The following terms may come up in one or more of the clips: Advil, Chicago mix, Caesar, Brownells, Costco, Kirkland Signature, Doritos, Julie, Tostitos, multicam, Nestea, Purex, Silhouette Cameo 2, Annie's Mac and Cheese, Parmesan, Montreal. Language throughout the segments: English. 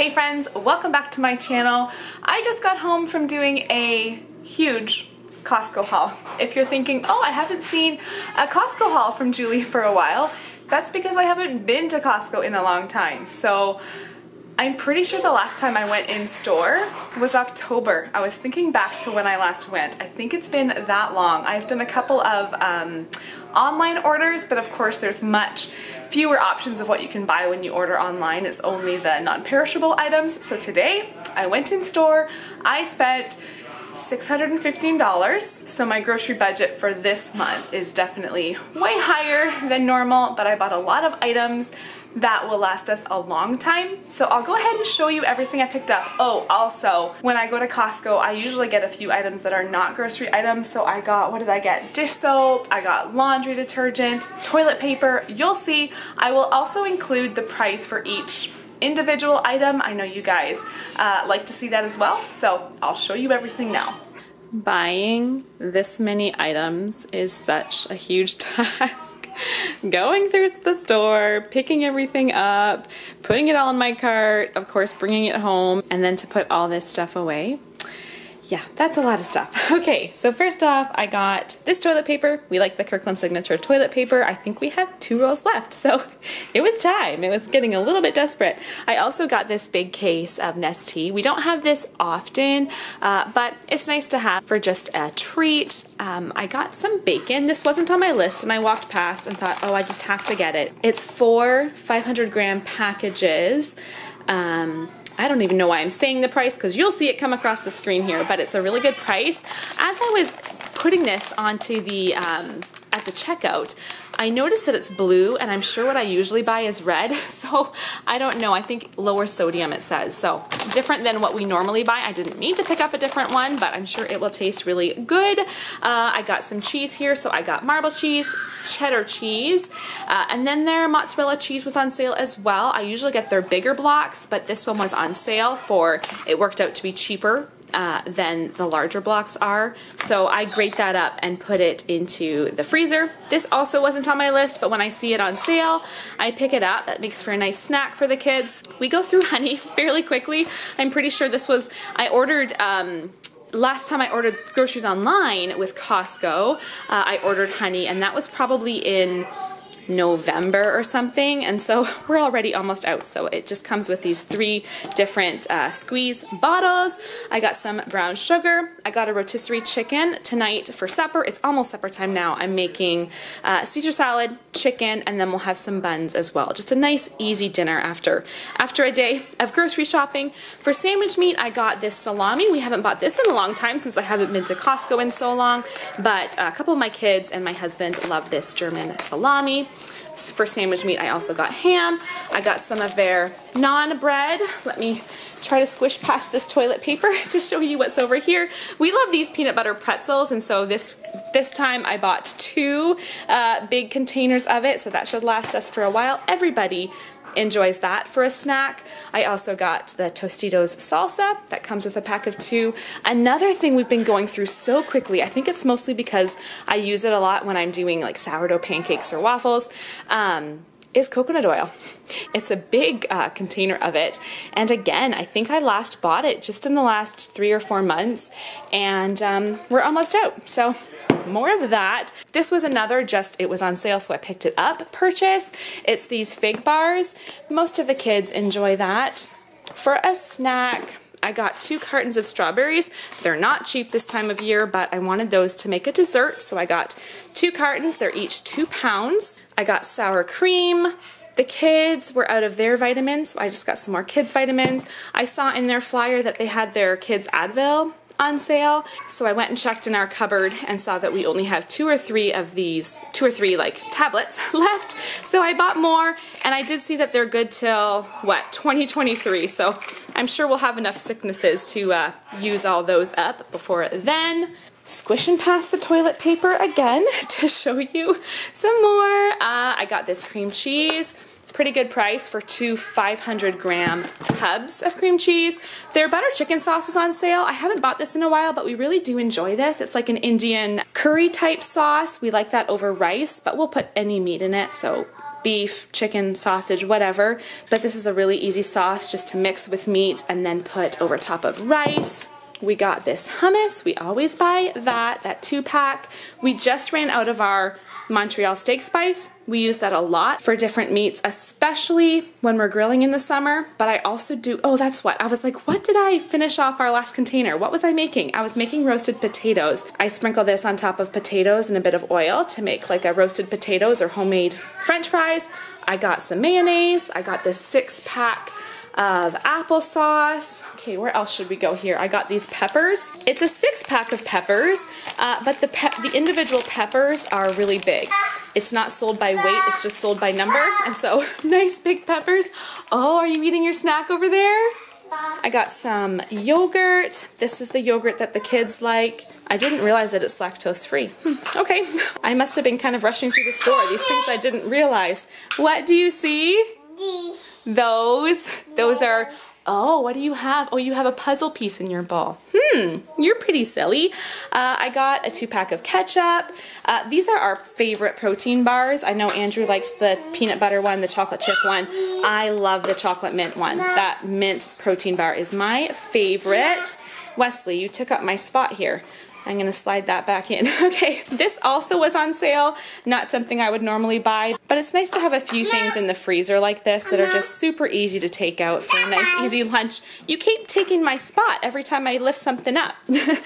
Hey friends, welcome back to my channel. I just got home from doing a huge Costco haul. If you're thinking, oh, I haven't seen a Costco haul from Julie for a while, that's because I haven't been to Costco in a long time. So I'm pretty sure the last time I went in store was October. I was thinking back to when I last went. I think it's been that long. I've done a couple of online orders, but of course there's much fewer options of what you can buy when you order online. It's only the non-perishable items. So today I went in store. I spent $615, so my grocery budget for this month is definitely way higher than normal, but I bought a lot of items that will last us a long time. So I'll go ahead and show you everything I picked up. Oh, also, when I go to Costco, I usually get a few items that are not grocery items. So I got, what did I get? Dish soap, I got laundry detergent, toilet paper. You'll see. I will also include the price for each individual item. I know you guys like to see that as well. So I'll show you everything now. Buying this many items is such a huge task. Going through the store, picking everything up, putting it all in my cart, of course bringing it home, and then to put all this stuff away. Yeah, that's a lot of stuff. Okay, so first off, I got this toilet paper. We like the Kirkland Signature toilet paper. I think we have 2 rolls left, so it was time. It was getting a little bit desperate. I also got this big case of Nestea. We don't have this often, but it's nice to have for just a treat. I got some bacon. This wasn't on my list, and I walked past and thought, oh, I just have to get it. It's 4 500-gram packages. I don't even know why I'm saying the price because you'll see it come across the screen here, but it's a really good price. As I was putting this onto the at the checkout, I noticed that it's blue, and I'm sure what I usually buy is red, so I don't know. I think lower sodium it says, so different than what we normally buy. I didn't need to pick up a different one, but I'm sure it will taste really good. I got some cheese here, so I got marble cheese, cheddar cheese, and then their mozzarella cheese was on sale as well. I usually get their bigger blocks, but this one was on sale for, it worked out to be cheaper than the larger blocks are. So I grate that up and put it into the freezer. This also wasn't on my list, but when I see it on sale, I pick it up. That makes for a nice snack for the kids. We go through honey fairly quickly. I'm pretty sure this was, I ordered, last time I ordered groceries online with Costco, I ordered honey, and that was probably in November or something, and so we're already almost out. So it just comes with these 3 different squeeze bottles. I got some brown sugar. I got a rotisserie chicken tonight for supper. It's almost supper time now. I'm making Caesar salad, chicken, and then we'll have some buns as well. Just a nice easy dinner after a day of grocery shopping. For sandwich meat, I got this salami. We haven't bought this in a long time since I haven't been to Costco in so long, but a couple of my kids and my husband love this German salami. For sandwich meat, I also got ham. I got some of their naan bread. Let me try to squish past this toilet paper to show you what's over here. We love these peanut butter pretzels, and so this time I bought 2 big containers of it, so that should last us for a while. Everybody enjoys that for a snack. I also got the Tostitos salsa that comes with a pack of 2. Another thing we've been going through so quickly, I think it's mostly because I use it a lot when I'm doing like sourdough pancakes or waffles, is coconut oil. It's a big container of it, and again, I think I last bought it just in the last 3 or 4 months, and we're almost out, so more of that. This was another just, it was on sale, so I picked it up purchase. It's these fig bars. Most of the kids enjoy that. For a snack, I got 2 cartons of strawberries. They're not cheap this time of year, but I wanted those to make a dessert, so I got 2 cartons. They're each 2 pounds. I got sour cream. The kids were out of their vitamins, so I just got some more kids' vitamins. I saw in their flyer that they had their kids' Advil on sale, so I went and checked in our cupboard and saw that we only have 2 or 3 of these, 2 or 3 like tablets left, so I bought more, and I did see that they're good till, what, 2023, so I'm sure we'll have enough sicknesses to use all those up before then. Squishing past the toilet paper again to show you some more. I got this cream cheese. Pretty good price for 2 500-gram tubs of cream cheese. Their butter chicken sauce is on sale. I haven't bought this in a while, but we really do enjoy this. It's like an Indian curry type sauce. We like that over rice, but we'll put any meat in it, so beef, chicken, sausage, whatever. But this is a really easy sauce just to mix with meat and then put over top of rice. We got this hummus. We always buy that 2-pack. We just ran out of our Montreal steak spice. We use that a lot for different meats, especially when we're grilling in the summer. But I also do, oh, that's what. I was like, what did I finish off our last container? What was I making? I was making roasted potatoes. I sprinkle this on top of potatoes and a bit of oil to make like a roasted potatoes or homemade French fries. I got some mayonnaise. I got this 6-pack of applesauce. Okay, where else should we go here? I got these peppers. It's a 6-pack of peppers, but the individual peppers are really big. It's not sold by weight, it's just sold by number, and so nice big peppers. Oh, are you eating your snack over there? I got some yogurt. This is the yogurt that the kids like. I didn't realize that it's lactose free. Okay, I must have been kind of rushing through the store. These things I didn't realize. What do you see? Those are, oh, what do you have? Oh, you have a puzzle piece in your bowl. You're pretty silly. I got a 2-pack of ketchup. These are our favorite protein bars. I know Andrew likes the peanut butter one, the chocolate chip one. I love the chocolate mint one. That mint protein bar is my favorite. Wesley, you took up my spot here. I'm gonna slide that back in. Okay, this also was on sale. Not something I would normally buy, but it's nice to have a few things in the freezer like this that are just super easy to take out for a nice, easy lunch. You keep taking my spot every time I lift something up. We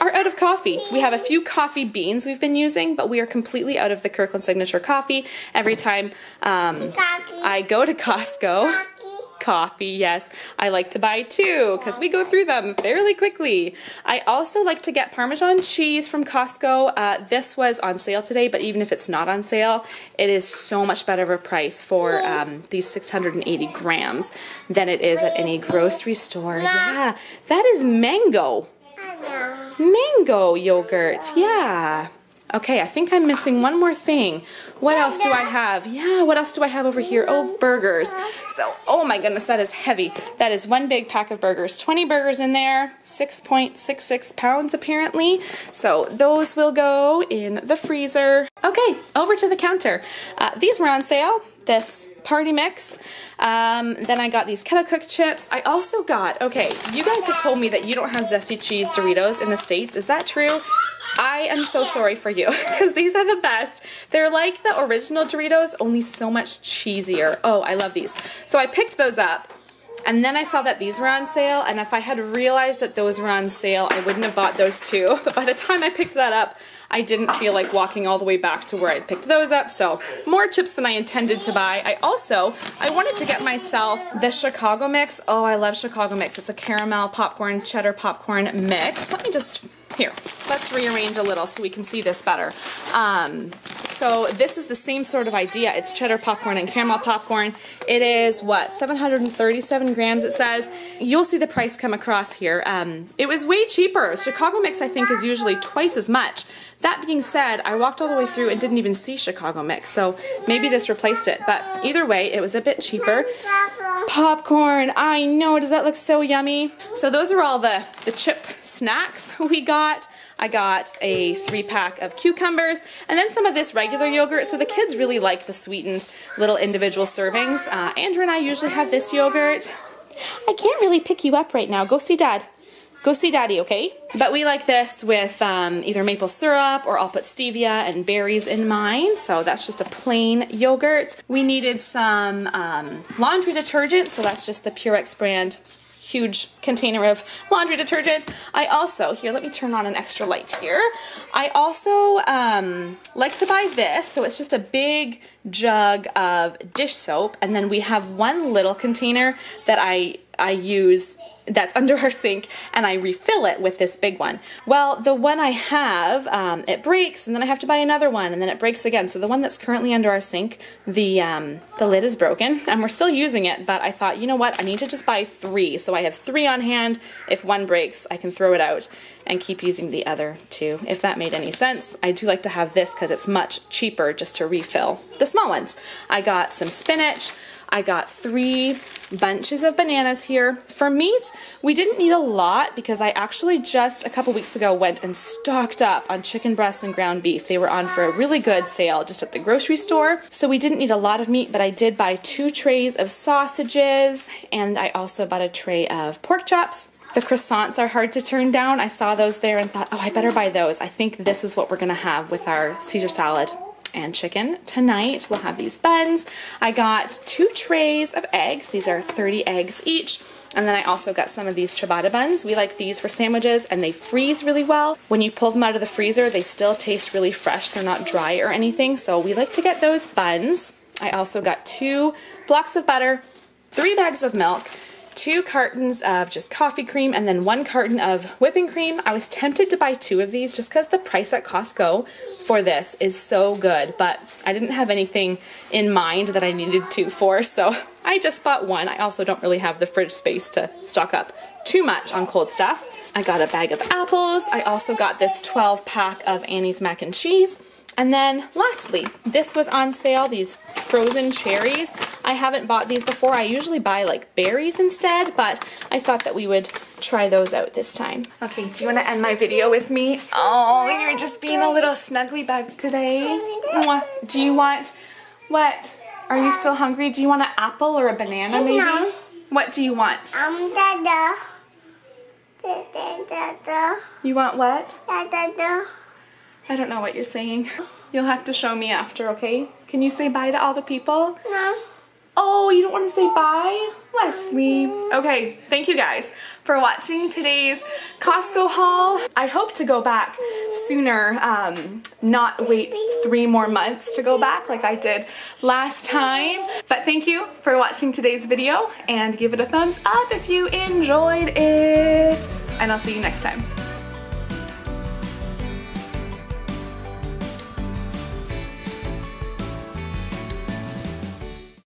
are out of coffee. We have a few coffee beans we've been using, but we are completely out of the Kirkland Signature coffee. Every time I go to Costco, coffee, yes. I like to buy 2 because we go through them fairly quickly. I also like to get Parmesan cheese from Costco. This was on sale today, but even if it's not on sale, it is so much better of a price for these 680 grams than it is at any grocery store. Yeah, that is mango. Mango yogurt, yeah. Okay, I think I'm missing one more thing. What else do I have? Yeah, what else do I have over here? Oh, burgers. So, oh my goodness, that is heavy. That is one big pack of burgers. 20 burgers in there, 6.66 pounds apparently. So those will go in the freezer. Okay, over to the counter. These were on sale. This party mix. Then I got these kettle cooked chips. I also got, okay, you guys have told me that you don't have zesty cheese Doritos in the States. Is that true? I am so sorry for you because these are the best. They're like the original Doritos, only so much cheesier. Oh, I love these. So I picked those up and then I saw that these were on sale, and if I had realized that those were on sale, I wouldn't have bought those 2. But by the time I picked that up, I didn't feel like walking all the way back to where I'd picked those up, so more chips than I intended to buy. I wanted to get myself the Chicago mix. Oh, I love Chicago mix. It's a caramel popcorn, cheddar popcorn mix. Let me just, here, let's rearrange a little so we can see this better. So this is the same sort of idea. It's cheddar popcorn and caramel popcorn. It is, what, 737 grams it says. You'll see the price come across here. It was way cheaper. Chicago mix, I think, is usually twice as much. That being said, I walked all the way through and didn't even see Chicago mix, so maybe this replaced it. But either way, it was a bit cheaper. Popcorn, I know, does that look so yummy? So those are all the chip snacks we got. I got a 3-pack of cucumbers and then some of this regular yogurt. So the kids really like the sweetened little individual servings. Andrew and I usually have this yogurt. I can't really pick you up right now. Go see Dad. Go see Daddy, okay? But we like this with either maple syrup, or I'll put stevia and berries in mine. So that's just a plain yogurt. We needed some laundry detergent. So that's just the Purex brand. Huge container of laundry detergent. I also, here, let me turn on an extra light here. I also like to buy this. So it's just a big jug of dish soap. And then we have one little container that I use that's under our sink, and I refill it with this big one. Well, the one I have, it breaks, and then I have to buy another one, and then it breaks again. So the one that's currently under our sink, the lid is broken, and we're still using it, but I thought, you know what, I need to just buy 3. So I have 3 on hand. If one breaks, I can throw it out and keep using the other 2, if that made any sense. I do like to have this because it's much cheaper just to refill the small ones. I got some spinach. I got 3 bunches of bananas here. For meat, we didn't need a lot because I actually just a couple weeks ago went and stocked up on chicken breasts and ground beef. They were on for a really good sale just at the grocery store. So we didn't need a lot of meat, but I did buy 2 trays of sausages, and I also bought a tray of pork chops. The croissants are hard to turn down. I saw those there and thought, oh, I better buy those. I think this is what we're gonna have with our Caesar salad and chicken. Tonight we'll have these buns. I got 2 trays of eggs. These are 30 eggs each. And then I also got some of these ciabatta buns. We like these for sandwiches and they freeze really well. When you pull them out of the freezer, they still taste really fresh. They're not dry or anything. So we like to get those buns. I also got 2 blocks of butter, 3 bags of milk, 2 cartons of just coffee cream, and then 1 carton of whipping cream. I was tempted to buy 2 of these just because the price at Costco for this is so good, but I didn't have anything in mind that I needed 2 for, so I just bought 1. I also don't really have the fridge space to stock up too much on cold stuff. I got a bag of apples. I also got this 12-pack of Annie's Mac and Cheese. And then lastly, this was on sale, these frozen cherries. I haven't bought these before. I usually buy like berries instead, but I thought that we would try those out this time. Okay, do you want to end my video with me? Oh, you're just being a little snuggly bug today. Do you want, what? Are you still hungry? Do you want an apple or a banana maybe? No. What do you want? You want what? I don't know what you're saying. You'll have to show me after, okay? Can you say bye to all the people? No. Oh, you don't want to say bye? Leslie. Okay, thank you guys for watching today's Costco haul. I hope to go back sooner, not wait 3 more months to go back like I did last time. But thank you for watching today's video, and give it a thumbs up if you enjoyed it. And I'll see you next time.